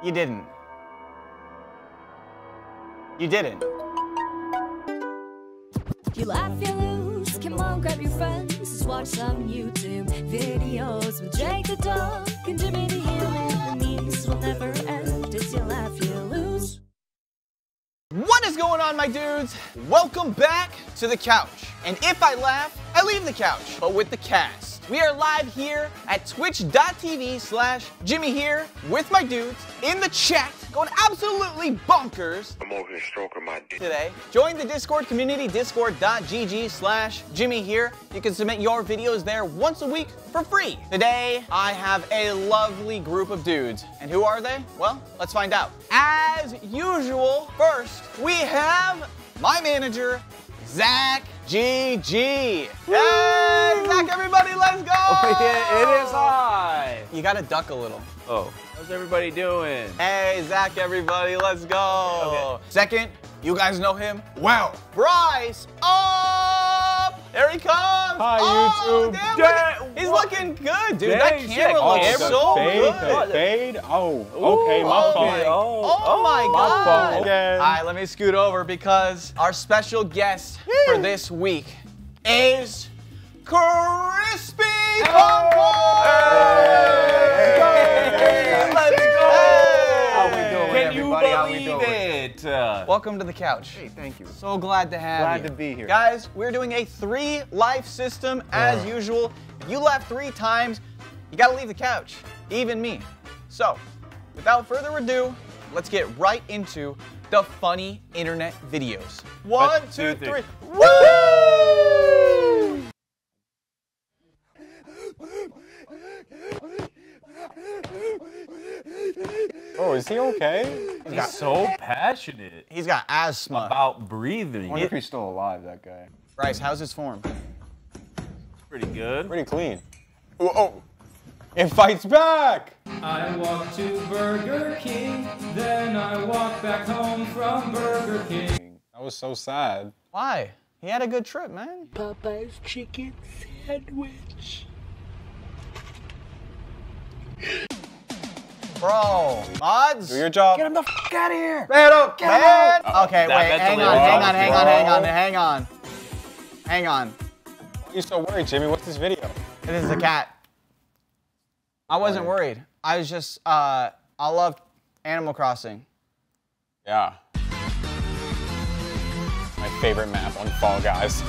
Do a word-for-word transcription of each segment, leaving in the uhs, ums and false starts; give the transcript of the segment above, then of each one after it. You didn't. You didn't. You laugh, you lose. Come on, grab your friends. Watch some YouTube videos with Jake the Dog and Jimmy the Here. The memes will never end. It's you laugh, you lose. What is going on, my dudes? Welcome back to the couch. And if I laugh, I leave the couch, but with the cast. We are live here at twitch.tv slash Jimmy Here with my dudes in the chat. Going absolutely bonkers. I'm over here stroking my dick today. Join the Discord community, discord.gg slash Jimmy Here. You can submit your videos there once a week for free. Today, I have a lovely group of dudes. And who are they? Well, let's find out. As usual, first, we have my manager, Zach G G. Hey, Zach, everybody, let's go! Oh, yeah, it is I. You gotta duck a little. Oh. How's everybody doing? Hey, Zach, everybody, let's go. Okay. Second, you guys know him well. Bryce, up! There he comes! Hi, oh, YouTube. Damn, look, he's what? Looking good, dude. Dang, that camera oh, looks so fade, good. Fade, fade. Oh, okay, Ooh, my phone. Okay. Oh, oh, oh, my God. My okay. All right, let me scoot over because our special guest Woo. for this week is Crispy. Hey. Hey. Uh, Welcome to the couch. Hey, thank you. So glad to have glad you. Glad to be here. Guys, we're doing a three life system as uh. usual. If you laugh three times, you gotta leave the couch, even me. So, without further ado, let's get right into the funny internet videos. One, One two, two, three. three. Woo! Oh, is he okay? He's, He's so passionate. He's got asthma. About breathing. I wonder if he's still alive, that guy. Bryce, how's his form? Pretty good. Pretty clean. Oh, oh. It fights back! I walk to Burger King, then I walk back home from Burger King. That was so sad. Why? He had a good trip, man. Popeye's chicken sandwich. Bro, mods. Do your job. Get him the f out of here. Man up, get man. Him out. Okay, that wait, hang on, hang on, hang on, hang on, hang on, hang on. Why are you so worried, Jimmy? What's this video? It is the cat. I wasn't worried. I was just, uh, I loved Animal Crossing. Yeah. My favorite map on Fall Guys.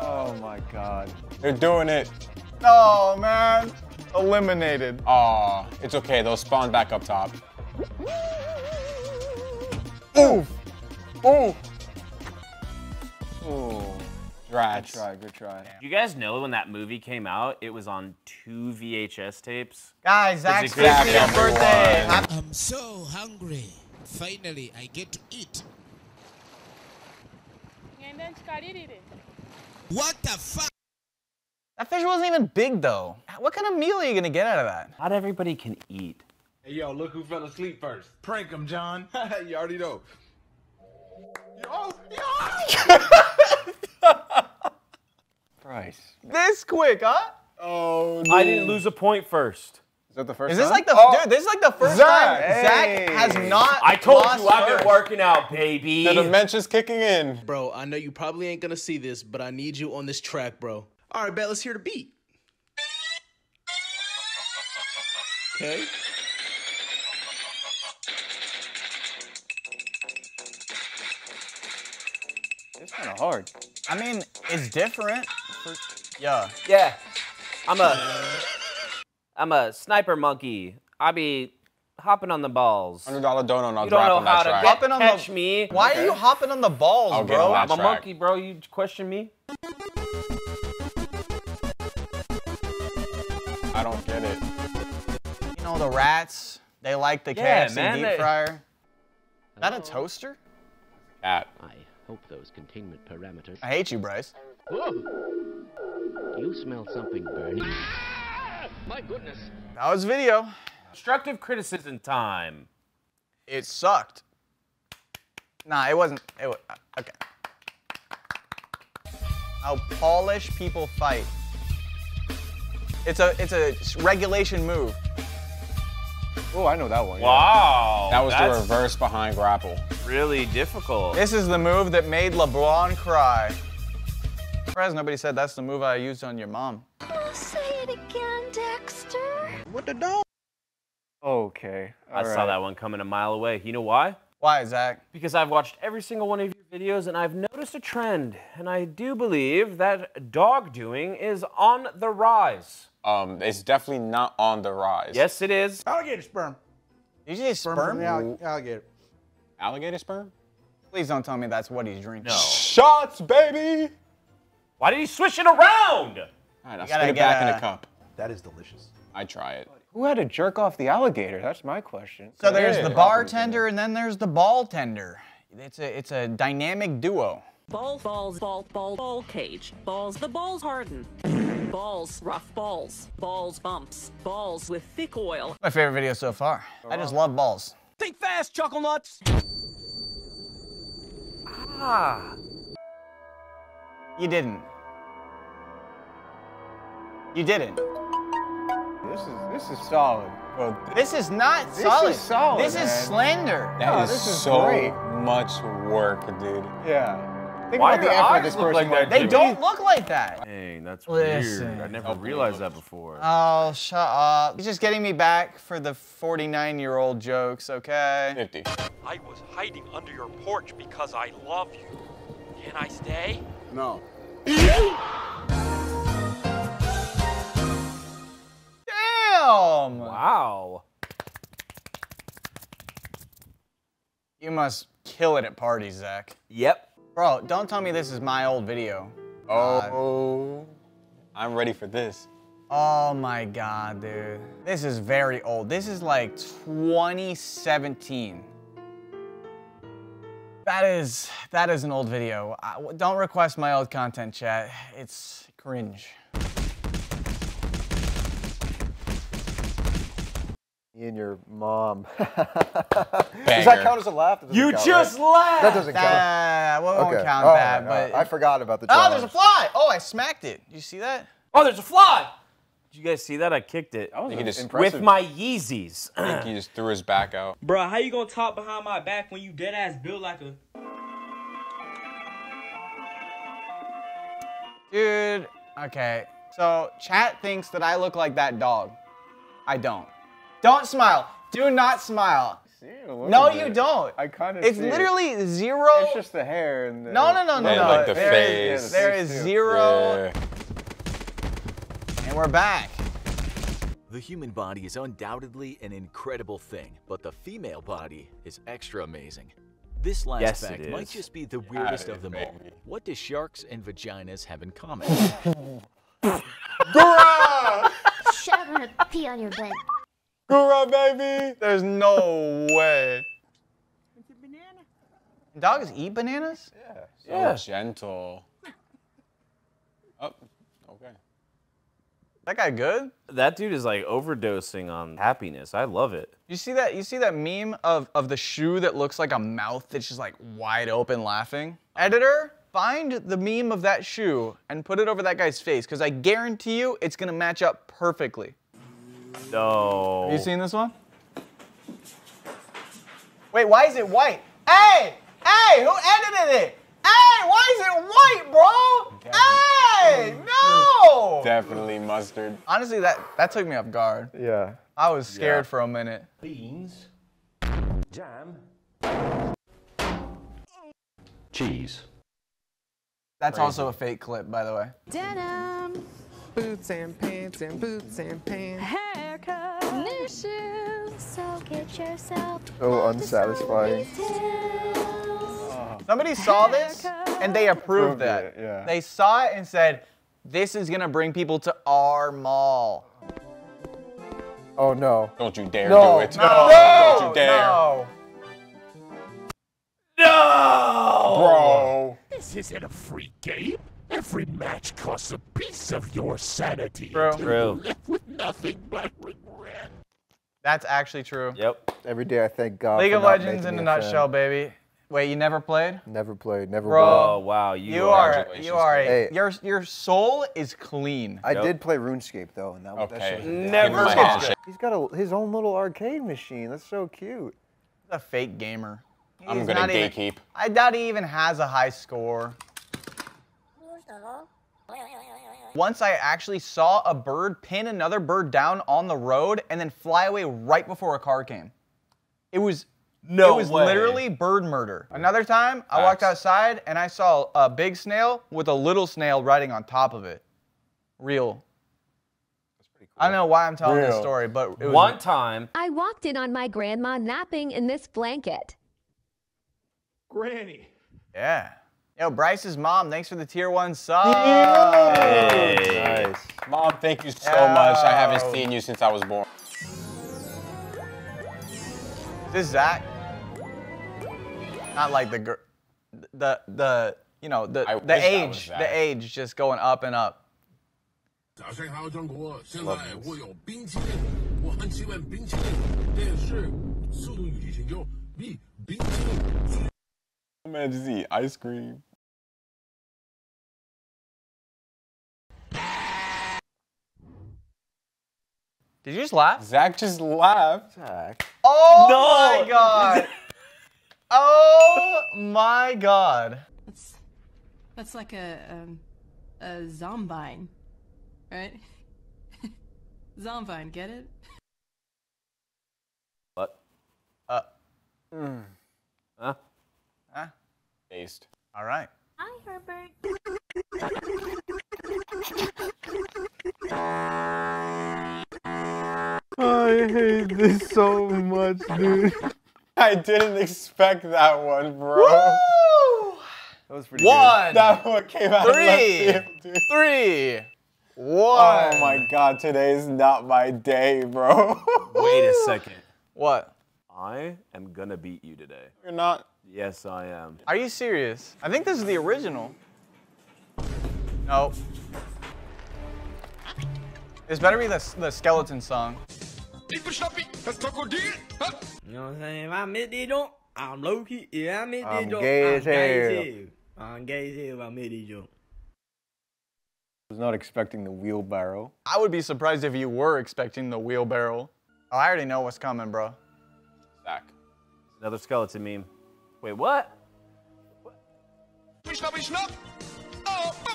Oh my God. They're doing it. Oh man. Eliminated. Aw, it's okay. They'll spawn back up top. Oof! Oof! Ooh. Drats. Good try, good try. You guys know when that movie came out, it was on two V H S tapes? Guys, Zach's fiftieth birthday! I'm so hungry. Finally, I get to eat. What the fuck? That fish wasn't even big, though. What kind of meal are you gonna get out of that? Not everybody can eat. Hey, yo, look who fell asleep first. Prank him, John. You already know. Yo, yo! Bryce. This quick, huh? Oh, no. I didn't lose a point first. Is that the first? Is this time? like the oh. dude? This is like the first Zach. time hey. Zach has not. I told lost you, I've been working out, baby. The dementia's kicking in, bro. I know you probably ain't gonna see this, but I need you on this track, bro. All right, bet, let's hear the beat. Okay. It's kind of hard. I mean, it's different. For, yeah. Yeah. I'm a, I'm a sniper monkey. I be hopping on the balls. one hundred dollar donut, I'll drop on that track. You don't know how to catch me. Why okay. are you hopping on the balls, I'll bro? I'm a monkey, bro. You question me? I don't get it. You know the rats? They like the yeah, K F C man, deep they... fryer. Is that a toaster? Cat. I hope those containment parameters. I hate you, Bryce. Ooh. You smell something burning. Ah! My goodness. That was video. Constructive criticism time. It sucked. Nah, it wasn't. It was, okay. How Polish people fight. It's a, it's a regulation move. Oh, I know that one. Wow. Yeah. That was that's the reverse behind grapple. Really difficult. This is the move that made LeBlanc cry. I'm surprised nobody said that's the move I used on your mom. Oh, say it again, Dexter. What the dog? Okay. All I right. saw that one coming a mile away. You know why? Why, Zach? Because I've watched every single one of your videos and I've noticed a trend. And I do believe that dog doing is on the rise. Um, it's definitely not on the rise. Yes, it is. Alligator sperm. Did you say sperm? sperm? Allig alligator. Alligator sperm? Please don't tell me that's what he's drinking. No. Shots, baby! Why did he swish it around? All right, I'll spit it back a... in a cup. That is delicious. I'd try it. Who had to jerk off the alligator? That's my question. So yeah, there's the bartender and then there's the ball tender. It's a, it's a dynamic duo. Balls, balls, ball, ball, ball cage. Balls, the balls harden. Balls, rough balls, balls bumps, balls with thick oil. My favorite video so far. I just love balls. Think fast, chuckle nuts. Ah. You didn't. You didn't. This is this is solid. Well, this is not this solid. This is solid. This man. is slender. That no, is, this is so great. much work, dude. Yeah. Think Why about the effort this person like that, They Jimmy? don't look like that. Dang, that's Listen. weird. I never oh, realized that before. Oh, shut up. He's just getting me back for the forty-nine-year-old jokes, okay? fifty. I was hiding under your porch because I love you. Can I stay? No. Damn! Wow. You must kill it at parties, Zach. Yep. Bro, don't tell me this is my old video. Oh, uh, I'm ready for this. Oh my God, dude. This is very old. This is like twenty seventeen. That is, that is an old video. I, don't request my old content, chat. It's cringe. Me and your mom. Does that count as a laugh? You count, just right? laughed! That doesn't count. Nah, we won't okay. count oh, that, no. but... I forgot about the challenge. Oh, there's a fly! Oh, I smacked it. Did you see that? Oh, there's a fly! Did you guys see that? I kicked it. Oh, that was impressive. With my Yeezys. I think he just threw his back out. Bruh, how you gonna talk behind my back when you dead-ass build like a... Dude, okay. So, chat thinks that I look like that dog. I don't. Don't smile. Do not smile. No, you don't. I kind of. It's literally zero. It's just the hair and the. No, no, no, no, no. Like the face. There is zero. And we're back. The human body is undoubtedly an incredible thing, but the female body is extra amazing. This last fact might just be the weirdest of them all. What do sharks and vaginas have in common? Bruh! Shark wanna pee on your butt. Hoorah, baby! There's no way. It's a banana. Dogs eat bananas? Yeah. So yeah. gentle. Oh, okay. That guy good? That dude is like overdosing on happiness. I love it. You see that? You see that meme of of the shoe that looks like a mouth that's just like wide open laughing? Editor, find the meme of that shoe and put it over that guy's face, because I guarantee you it's gonna match up perfectly. No. Have you seen this one? Wait, why is it white? Hey! Hey, who edited it? Hey, why is it white, bro? Definitely. Hey, no! Definitely mustard. Honestly, that, that took me off guard. Yeah. I was scared yeah. for a minute. Beans. Jam. Cheese. That's Crazy. also a fake clip, by the way. Denim. Boots and pants and boots and pants. Haircut, new shoes. So get yourself. So unsatisfying. Oh. Somebody saw this and they approved that. It, yeah. They saw it and said, "This is gonna bring people to our mall." Oh no! Don't you dare no. do it! No! no! no! Don't you dare! No! No! Bro! This isn't a free game. Every match costs a piece of your sanity. True. True. Left with nothing but regret. That's actually true. Yep. Every day I thank God. League of Legends in a nutshell, baby. Wait, you never played? Never played, never Bro, played. Oh, wow. You, you are, are you are, a, hey. your, your soul is clean. I yep. did play RuneScape, though, and that was okay. that Never played. He's got a, his own little arcade machine. That's so cute. He's a fake gamer. He's I'm gonna gatekeep. Even, I doubt he even has a high score. Once I actually saw a bird pin another bird down on the road and then fly away right before a car came. It was... No It was way. literally bird murder. Another time, Facts. I walked outside and I saw a big snail with a little snail riding on top of it. Real. That's pretty cool. I don't know why I'm telling Real. this story, but it was- One time- I walked in on my grandma napping in this blanket. Granny. Yeah. Yo, Bryce's mom, thanks for the tier one sub. Hey. Hey. Nice. Mom, thank you so Yo. much. I haven't seen you since I was born. Is this Zach? Not like the girl, the, the, you know, the, the age, the age just going up and up. Man, just eat ice cream. Did you just laugh? Zach just laughed. Zach. Oh no! my god! Oh my god! That's that's like a um, a zombine, right? Zombine, get it? What? Uh. Mm. Huh? Huh? Based. All right. Hi, Herbert. I hate this so much, dude. I didn't expect that one, bro. Woo! That was pretty one, good. That one came out of left field, dude. Three, one. Oh my god, today is not my day, bro. Wait a second. What? I am gonna beat you today. You're not? Yes, I am. Are you serious? I think this is the original. Nope. This better be the, the skeleton song. You know what I'm saying? If I admit they don't, I'm low-key. If I admit they don't, I'm gay as hell. I'm gay as hell if I admit they don't. I was not expecting the wheelbarrow. I would be surprised if you were expecting the wheelbarrow. Oh, I already know what's coming, bro. Zach. Another skeleton meme. Wait, what? What?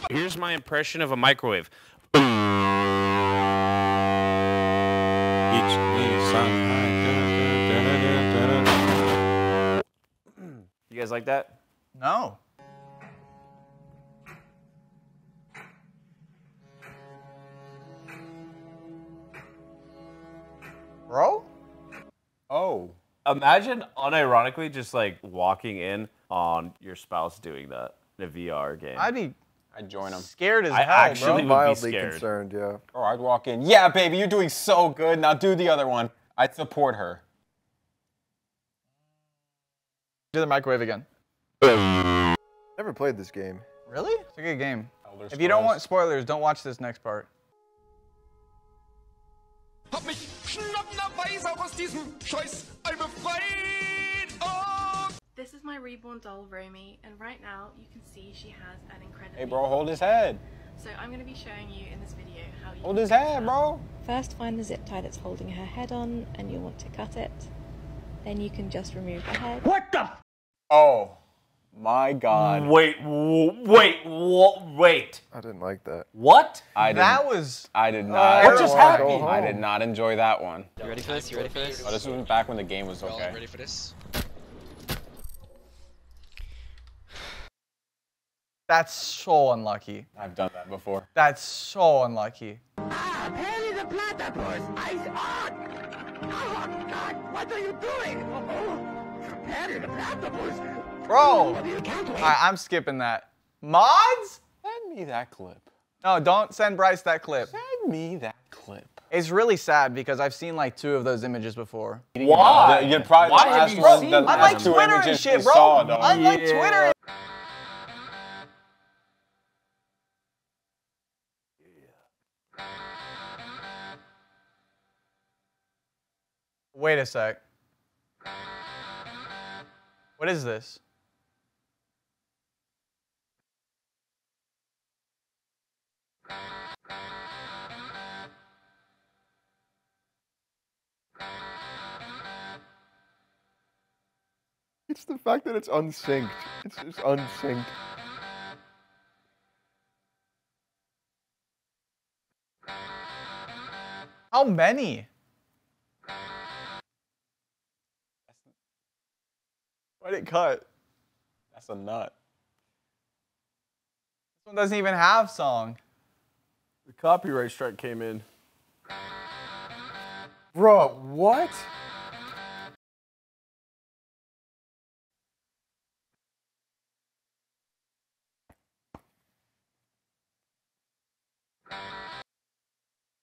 Here's my impression of a microwave. You guys like that? No. Bro? Oh. Imagine unironically just like walking in on your spouse doing that in a V R game. I'd be I'd join them. Scared as hell, bro. I actually would be scared. Concerned, yeah. Or I'd walk in. Yeah, baby, you're doing so good. Now do the other one. I'd support her. Do the microwave again. Never played this game. Really? It's a good game. Elder if spoilers. You don't want spoilers, don't watch this next part. This is my reborn doll, Romy, and right now you can see she has an incredible. Hey, bro, hold his head. So I'm going to be showing you in this video how you. Hold his head, bro. First, find the zip tie that's holding her head on, and you'll want to cut it. Then you can just remove the head. What the? Oh, my God. Wait, wait, wait. I didn't like that. What? I that didn't, was. I did not. What just happened? I did not enjoy that one. You ready for this? You ready for this? Oh, this was back when the game was okay. Ready for this? That's so unlucky. I've done that before. That's so unlucky. Ah, Perry the Platypus, eyes on! Oh, God, what are you doing? Oh, Perry the Platypus! Bro, I, I'm skipping that. Mods? Send me that clip. No, don't send Bryce that clip. Send me that clip. It's really sad because I've seen like two of those images before. Why? You're probably Why the last have you one, seen the last I like two Twitter images and shit, bro. Saw, I like yeah. Twitter and Wait a sec. What is this? It's the fact that it's unsynced. It's just unsynced. How many? Why'd it cut? That's a nut. This one doesn't even have song. The copyright strike came in. Bro, what?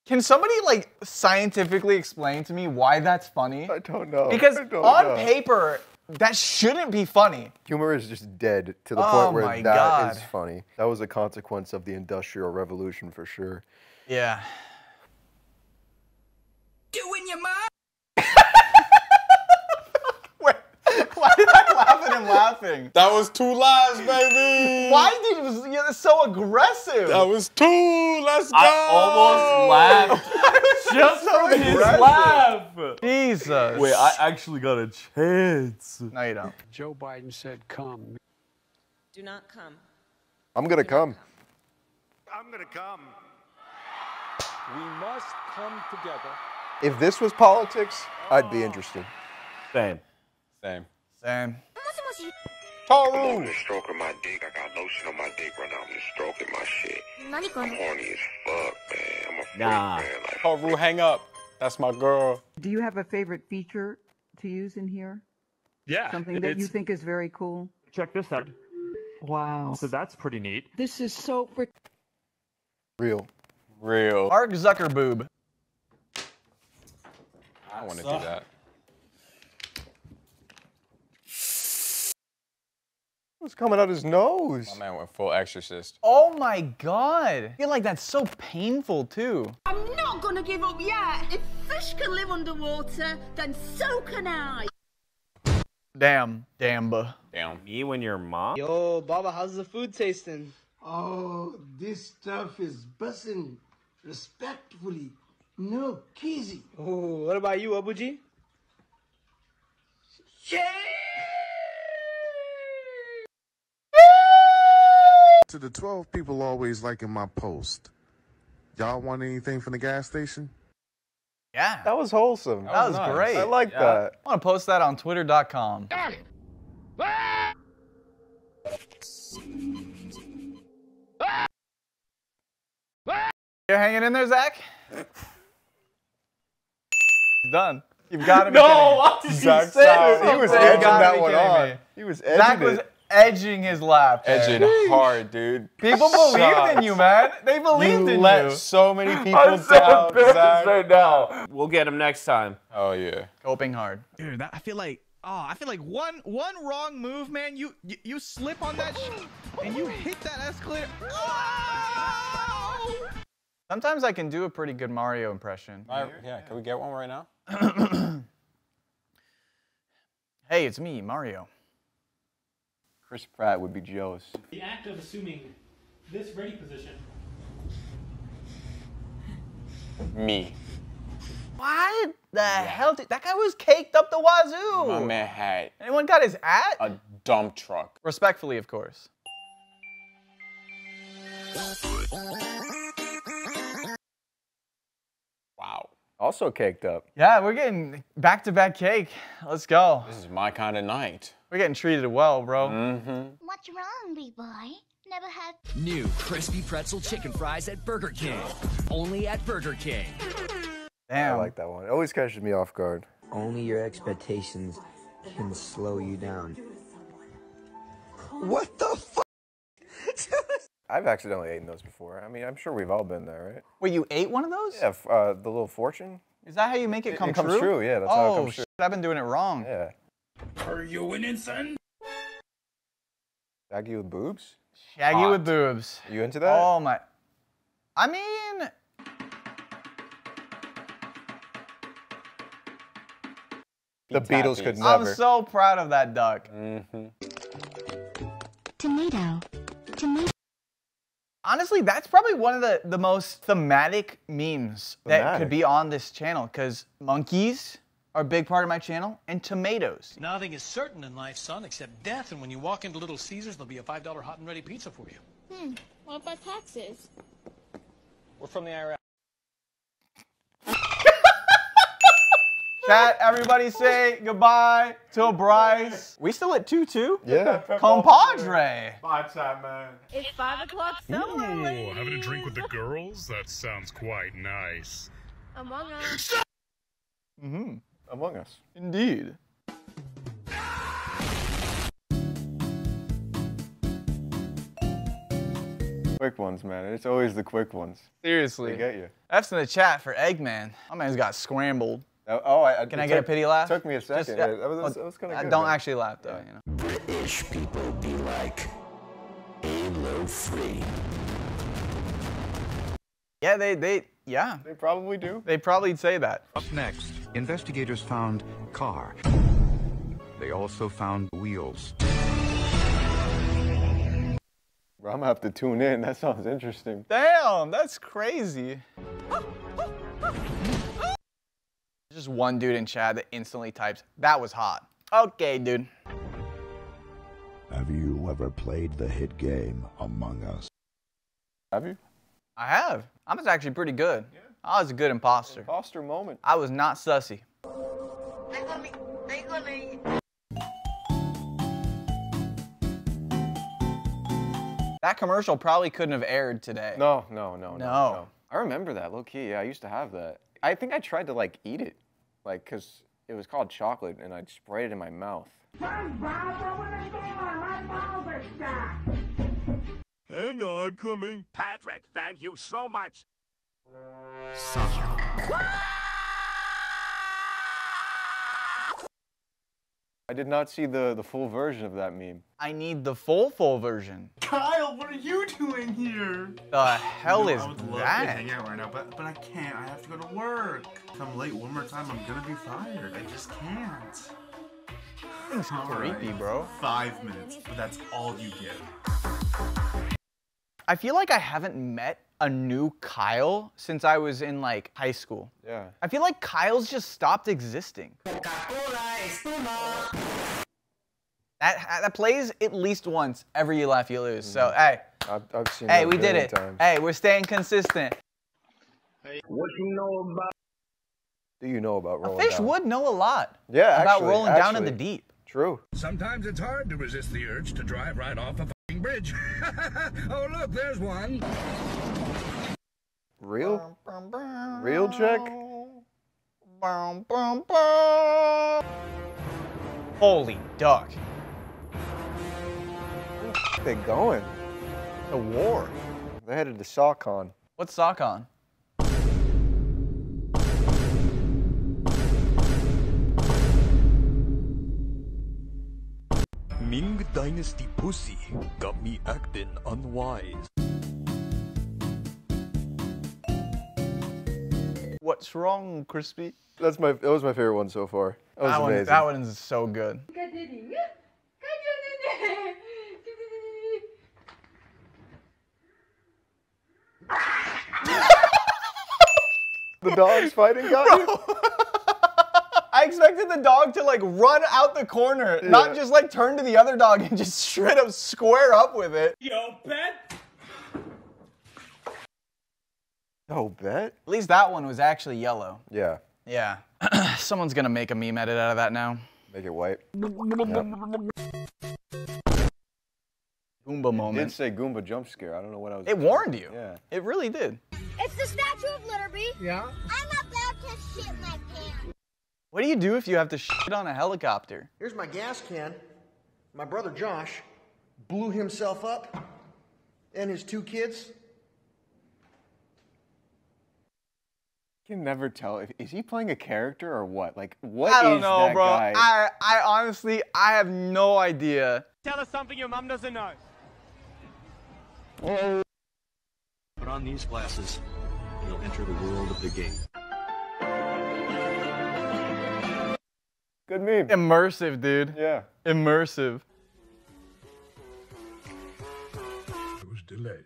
Can somebody, like, scientifically explain to me why that's funny? I don't know. Because I don't on know. paper, that shouldn't be funny. Humor is just dead to the oh point where that God. is funny. That was a consequence of the Industrial Revolution for sure. Yeah. Doing your mom. Wait, why did I laughing and laughing? That was two lives, baby. Why did you? You're so aggressive. That was two. Let's go. I almost laughed just so from his laugh. Jesus. Wait, I actually got a chance. No, you don't. Joe Biden said, "Come." Do not come. I'm gonna come. come. I'm gonna come. We must come together. If this was politics, I'd be interested. Same. Same. Same. Toru! I'm just stroking my dick. I got lotion on my dick right now. I'm just stroking my shit. I'm horny as fuck, man. I'm a freak, nah. man. Like, Toru, hang up. That's my girl. Do you have a favorite feature to use in here? Yeah. Something that you think is very cool? Check this out. Wow. So that's pretty neat. This is so freaking real. Real. Mark Zuckerboob. I want to do that. What's coming out his nose? My man went full exorcist. Oh my God. I feel like that's so painful too. I'm not gonna give up yet. If fish can live underwater, then so can I. Damn. Damba. Damn. You and your mom? Yo, Baba, how's the food tasting? Oh, this stuff is bussin'. Respectfully. No, Kizzy. Oh, what about you, Abuji? Yeah! To the twelve people always liking my post. Y'all want anything from the gas station? Yeah. That was wholesome. That, that was nice. great. I like yeah. that. I want to post that on twitter dot com. You're hanging in there, Zach? Done. You've got to be No, what did Zach you say? He was edging you that one on. Me. He was edging Zach it. was edging his laugh. Edging Jeez. hard, dude. People believed in you, man. They believed you in let you. let so many people I'm so down, Zach. Right now. We'll get him next time. Oh, yeah. Coping hard. Dude, that, I feel like, oh, I feel like one one wrong move, man. You, you, you slip on that sh and you hit that escalator. Oh! Sometimes I can do a pretty good Mario impression. Mario, yeah, can we get one right now? Hey, it's me, Mario. Chris Pratt would be jealous. The act of assuming this ready position. Me. What the yeah. hell? Did, that guy was caked up the wazoo. My man had. Anyone got his at? A dump truck. Respectfully, of course. Wow. Also caked up. Yeah, we're getting back-to-back cake. Let's go. This is my kind of night. We're getting treated well, bro. Mm-hmm. What's wrong, big boy? Never had... New crispy pretzel chicken fries at Burger King. Only at Burger King. Damn. I like that one. It always catches me off guard. Only your expectations can slow you down. What the fuck? I've accidentally eaten those before. I mean, I'm sure we've all been there, right? Wait, you ate one of those? Yeah, uh, the little fortune. Is that how you make it come it, it comes true? true? Yeah, that's oh, how it comes true. I've been doing it wrong. Yeah. Are you winning, son? Shaggy with boobs? Shaggy Hot. with boobs. You into that? Oh my. I mean. The Beatles could never. I'm so proud of that duck. Mm-hmm. Tomato. Tomato. Honestly, that's probably one of the, the most thematic memes thematic. that could be on this channel, because monkeys are a big part of my channel, and tomatoes. Nothing is certain in life, son, except death, and when you walk into Little Caesars, there'll be a five dollar hot and ready pizza for you. Hmm, what about taxes? We're from the I R S. Chat, everybody say goodbye to Bryce. We still at two two? Yeah. Compadre. Bye time, man. It's five o'clock somewhere. Ooh, ladies. Having a drink with the girls? That sounds quite nice. Among Us. Mm-hmm. Among Us. Indeed. Quick ones, man. It's always the quick ones. Seriously. They get you. That's in the chat for Eggman. My man's got scrambled. Oh, I, I, Can I get took, a pity laugh? Took me a second. Just, yeah, that was, well, that was kinda good, don't man. Actually laugh though, yeah. You know. British people be like, Halo three. Yeah, they, they, yeah. They probably do. They probably say that. Up next, investigators found car. They also found wheels. Bro, I'm gonna have to tune in. That sounds interesting. Damn, that's crazy. Just one dude in chat that instantly types, that was hot. Okay, dude. Have you ever played the hit game Among Us? Have you? I have. I was actually pretty good. Yeah. I was a good imposter. Imposter moment. I was not sussy. They love me. They love me. That commercial probably couldn't have aired today. No, no, no, no. No. I remember that, low key. Yeah, I used to have that. I think I tried to like eat it. Like, cause it was called chocolate and I'd spray it in my mouth. Hang on, coming. Patrick, thank you so much. I did not see the, the full version of that meme. I need the full, full version. Kyle, what are you doing here? The hell no, is that? I would love that? to hang out right now, but, but I can't. I have to go to work. If I'm late one more time, I'm gonna be fired. I just can't. It's creepy, right, bro. Five minutes, but that's all you get. I feel like I haven't met a new Kyle since I was in like high school. Yeah. I feel like Kyle's just stopped existing. That, that plays at least once every You Laugh, You Lose. Mm-hmm. So, hey, I've, I've seen hey, we did it. Times. Hey, we're staying consistent. Hey, what you know about? Do you know about rolling? A fish down? would know a lot. Yeah, about actually, rolling actually. down in the deep. True. Sometimes it's hard to resist the urge to drive right off a fucking bridge. Oh look, there's one. Real? Real check? Holy duck. Where they going? To war. They're headed to SawCon. What's SawCon? Ming Dynasty pussy got me acting unwise. What's wrong, Crispy? That's my that was my favorite one so far. That was that one, amazing. That one is so good. The dog's fighting got you? I expected the dog to like run out the corner, yeah. Not just like turn to the other dog and just straight up square up with it. Yo, bet. Oh, bet? At least that one was actually yellow. Yeah. Yeah. Someone's gonna make a meme edit out of that now. Make it white. Yep. Goomba moment. It did say Goomba jump scare. I don't know what I was It thinking. warned you. Yeah. It really did. It's the Statue of Liberty. Yeah? I'm about to shit my pants. What do you do if you have to shit on a helicopter? Here's my gas can. My brother Josh blew himself up and his two kids. You can never tell. If, is he playing a character or what? Like, what is that guy? I don't know, bro. I, I honestly, I have no idea. Tell us something your mom doesn't know. Put on these glasses, and you'll enter the world of the game. Good meme. Immersive, dude. Yeah. Immersive. It was delayed.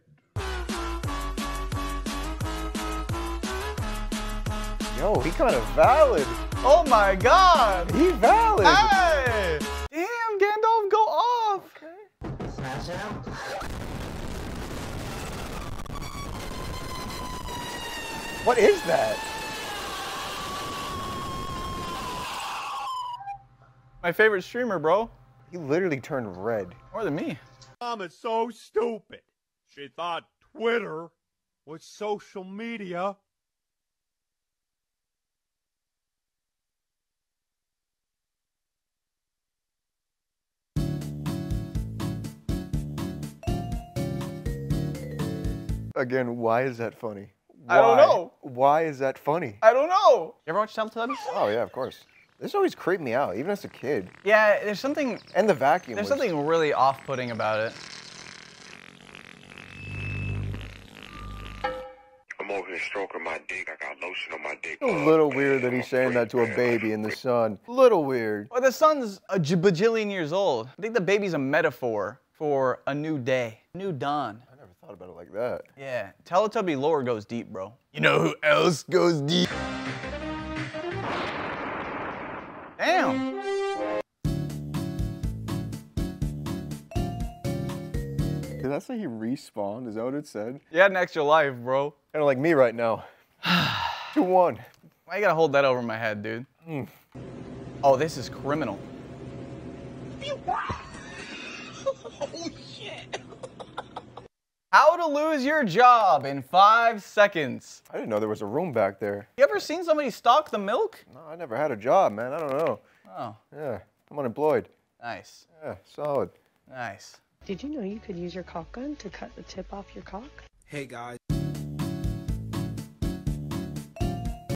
Yo, he kind of valid. Oh my God! He valid! Hey! Damn, Gandalf, go off! Okay. Smash it out. What is that? My favorite streamer, bro. He literally turned red. More than me. Mom is so stupid. She thought Twitter was social media. Again, why is that funny? Why? I don't know. Why is that funny? I don't know. You ever watch Teletubbies? Oh yeah, of course. This always creeped me out, even as a kid. Yeah, there's something. And the vacuum. There's was... something really off-putting about it. I'm over here stroking my dick. I got lotion on my dick. A little oh, weird man, that he's saying that to a baby in the sun. A little weird. Well, the sun's a bajillion years old. I think the baby's a metaphor for a new day, new dawn. I never thought about it like that. Yeah, Teletubby lore goes deep, bro. You know who else goes deep? Damn. Did that say he respawned? Is that what it said? You had an extra life, bro. Kind of like me right now. two one. Why you gotta hold that over my head, dude? Mm. Oh, this is criminal. Oh, shit. How to lose your job in five seconds. I didn't know there was a room back there. You ever seen somebody stalk the milk? No, I never had a job, man. I don't know. Oh. Yeah, I'm unemployed. Nice. Yeah, solid. Nice. Did you know you could use your caulk gun to cut the tip off your caulk? Hey, guys.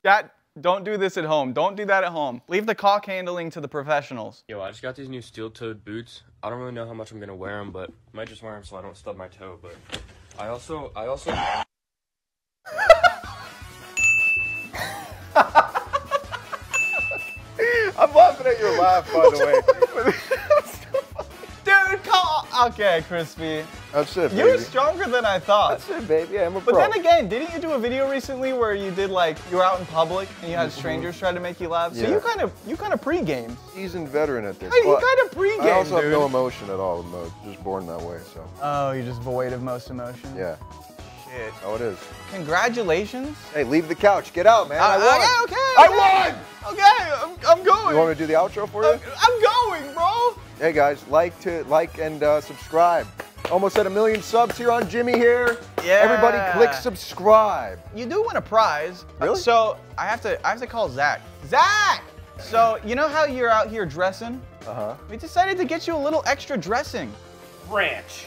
That, don't do this at home. Don't do that at home. Leave the caulk handling to the professionals. Yo, I just got these new steel-toed boots. I don't really know how much I'm gonna wear them, but I might just wear them so I don't stub my toe, but... I also, I also. I'm laughing at your laugh, by the way. Dude, call. Okay, Crispy. That's it, baby. You were stronger than I thought. That's it, baby. Yeah, I'm a pro. But then again, didn't you do a video recently where you did like you were out in public and you had strangers try to make you laugh? Yeah. So you kind of, you kind of pre-game. Seasoned veteran at this. Hey, well, you kind of pre-game. I also dude. have no emotion at all. I'm just born that way. So. Oh, you're just void of most emotion. Yeah. Shit. Oh, it is. Congratulations. Hey, leave the couch. Get out, man. Uh, I won. Okay, okay. I won. Okay, I'm, I'm going. You want me to do the outro for you? I'm going, bro. Hey guys, like to like and uh, subscribe. Almost at a million subs here on Jimmy Here. Yeah. Everybody click subscribe. You do win a prize. Really? So I have to I have to call Zach. Zach! So you know how you're out here dressing? Uh-huh. We decided to get you a little extra dressing. Ranch.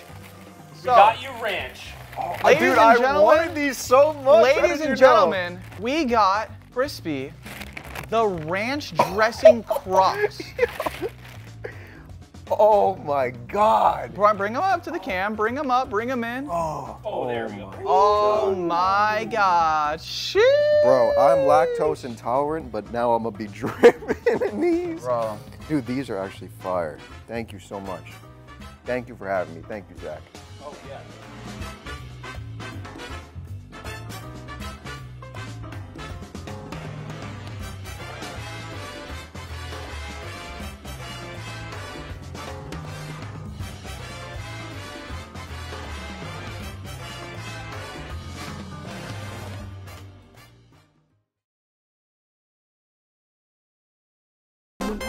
So, we got you ranch. Oh, ladies dude, and I gentlemen, wanted these so much. Ladies and gentlemen, know? we got Crispy the ranch dressing Crocs. Oh my God! Bring them up to the cam. Bring them up. Bring them in. Oh, oh there we go. Oh my God! Shit! Bro, I'm lactose intolerant, but now I'm gonna be dripping in these. Bro, dude, these are actually fire. Thank you so much. Thank you for having me. Thank you, Zach. Oh yeah.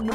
No,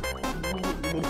no.